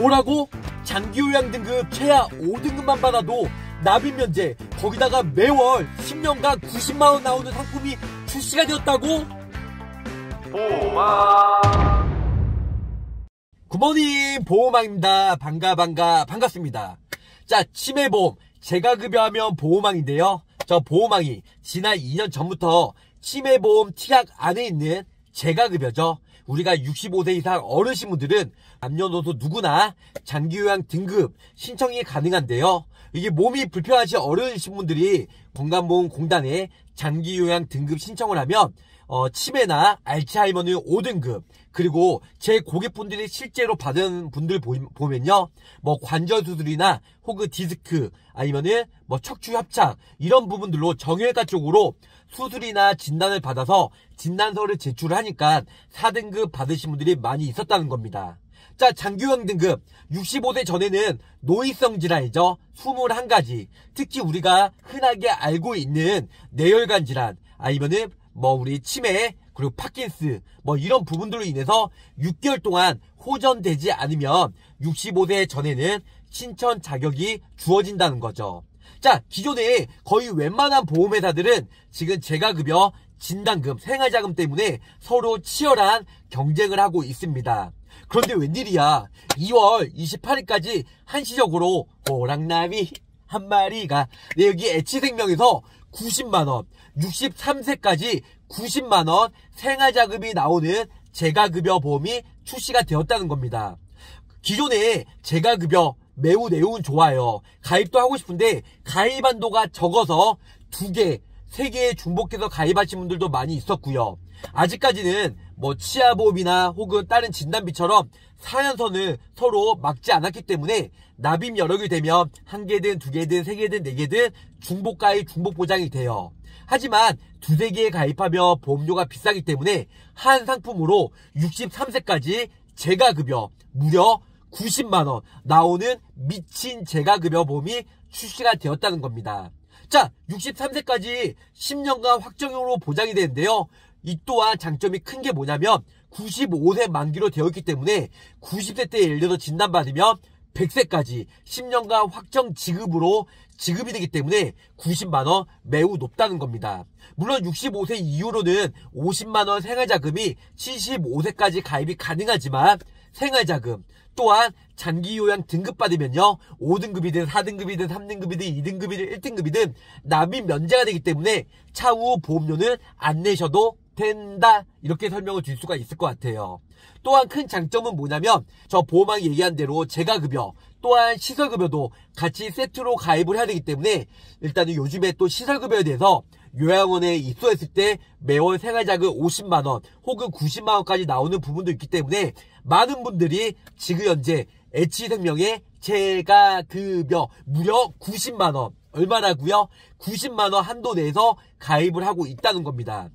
뭐라고? 장기요양 등급 최하 5등급만 받아도 납입 면제, 거기다가 매월 10년간 90만원 나오는 상품이 출시가 되었다고? 보험왕 굿모닝, 보험왕입니다. 반갑습니다. 자, 치매보험 제가 급여하면 보험왕인데요, 저 보험왕이 지난 2년 전부터 치매보험 특약 안에 있는 제가 급여죠. 우리가 65세 이상 어르신분들은 남녀노소 누구나 장기요양 등급 신청이 가능한데요, 이게 몸이 불편하신 어르신분들이 건강보험공단에 장기요양 등급 신청을 하면 치매나 알츠하이머는 5등급, 그리고 제 고객분들이 실제로 받은 분들 보면요, 뭐 관절수술이나 혹은 디스크 아니면은 뭐 척추협착 이런 부분들로 정형외과 쪽으로 수술이나 진단을 받아서 진단서를 제출하니까 4등급 받으신 분들이 많이 있었다는 겁니다. 자, 장기요양 등급 65세 전에는 노이성 질환이죠. 21가지, 특히 우리가 흔하게 알고 있는 뇌혈관 질환 아니면은 뭐 우리 치매, 그리고 파킨스 뭐 이런 부분들로 인해서 6개월 동안 호전되지 않으면 65세 전에는 신청 자격이 주어진다는 거죠. 자, 기존에 거의 웬만한 보험회사들은 지금 재가급여, 진단금, 생활자금 때문에 서로 치열한 경쟁을 하고 있습니다. 그런데 웬일이야, 2월 28일까지 한시적으로 호랑나비 한 마리가, 네, 여기 애치생명에서 90만원, 63세까지 90만원 생활자금이 나오는 재가급여 보험이 출시가 되었다는 겁니다. 기존에 재가급여 매우 좋아요. 가입도 하고 싶은데 가입 한도가 적어서 2개, 3개에 중복해서 가입하신 분들도 많이 있었고요. 아직까지는 뭐 치아보험이나 혹은 다른 진단비처럼 상한선을 서로 막지 않았기 때문에 납입 여력이 되면 1개든 2개든 3개든 4개든 중복가입 중복보장이 돼요. 하지만 2, 3개에 가입하면 보험료가 비싸기 때문에 한 상품으로 63세까지 재가급여 무려 90만원 나오는 미친 재가급여 보험이 출시가 되었다는 겁니다. 자, 63세까지 10년간 확정형으로 보장이 되는데요, 이 또한 장점이 큰 게 뭐냐면 95세 만기로 되어있기 때문에 90세 때에 예를 들어서 진단받으면 100세까지 10년간 확정 지급으로 지급이 되기 때문에 90만원 매우 높다는 겁니다. 물론 65세 이후로는 50만원 생활자금이 75세까지 가입이 가능하지만 생활자금 또한 장기요양 등급 받으면요, 5등급이든 4등급이든 3등급이든 2등급이든 1등급이든 납입 면제가 되기 때문에 차후 보험료는 안 내셔도 된다, 이렇게 설명을 드릴 수가 있을 것 같아요. 또한 큰 장점은 뭐냐면 저 보험왕이 얘기한 대로 재가급여 또한 시설급여도 같이 세트로 가입을 해야 되기 때문에 일단은 요즘에 또 시설급여에 대해서 요양원에 입소했을 때 매월 생활자금 50만원 혹은 90만원까지 나오는 부분도 있기 때문에 많은 분들이 지금 현재 애치생명의 재가급여 무려 90만원, 얼마라고요? 90만원 한도 내에서 가입을 하고 있다는 겁니다.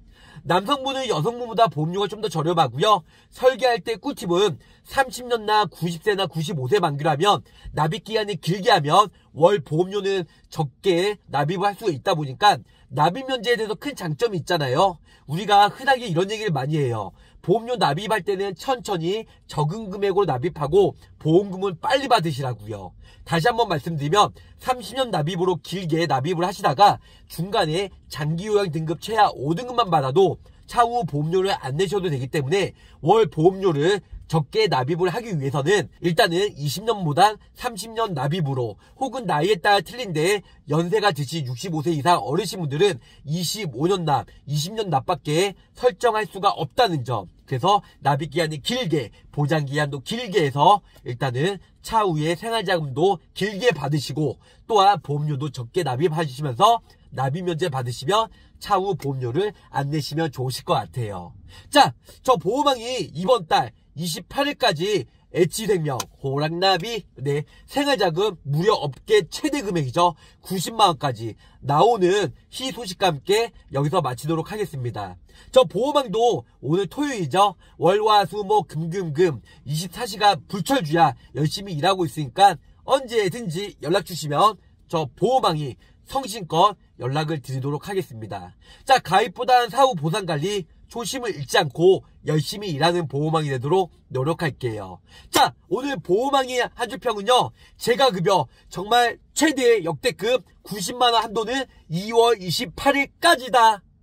남성분은 여성분보다 보험료가 좀 더 저렴하고요. 설계할 때 꿀팁은 30년나 90세나 95세 만기로 하면 납입기간이 길게 하면 월 보험료는 적게 납입을 할 수가 있다 보니까 납입 면제에 대해서 큰 장점이 있잖아요. 우리가 흔하게 이런 얘기를 많이 해요. 보험료 납입할 때는 천천히 적은 금액으로 납입하고 보험금은 빨리 받으시라고요. 다시 한번 말씀드리면 30년 납입으로 길게 납입을 하시다가 중간에 장기요양 등급 최하 5등급만 받아도 차후 보험료를 안 내셔도 되기 때문에 월 보험료를 적게 납입을 하기 위해서는 일단은 20년보단 30년 납입으로, 혹은 나이에 따라 틀린데 연세가 드신 65세 이상 어르신분들은 25년 납, 20년 납밖에 설정할 수가 없다는 점, 그래서 납입기한이 길게, 보장기한도 길게 해서 일단은 차후에 생활자금도 길게 받으시고 또한 보험료도 적게 납입하시면서 납입 면제 받으시면 차후 보험료를 안 내시면 좋으실 것 같아요. 자, 저 보험왕이 이번 달 28일까지 애치생명 호랑나비, 네, 생활자금 무려 업계 최대 금액이죠, 90만원까지 나오는 희소식과 함께 여기서 마치도록 하겠습니다. 저 보험왕도 오늘 토요일이죠. 월화수목금금금 24시간 불철주야 열심히 일하고 있으니까 언제든지 연락주시면 저 보험왕이 성심껏 연락을 드리도록 하겠습니다. 자, 가입보단 사후 보상관리 초심을 잃지 않고 열심히 일하는 보험왕이 되도록 노력할게요. 자, 오늘 보험왕의 한 줄 평은요, 제가 급여 정말 최대의 역대급 90만원 한도는 2월 28일까지다.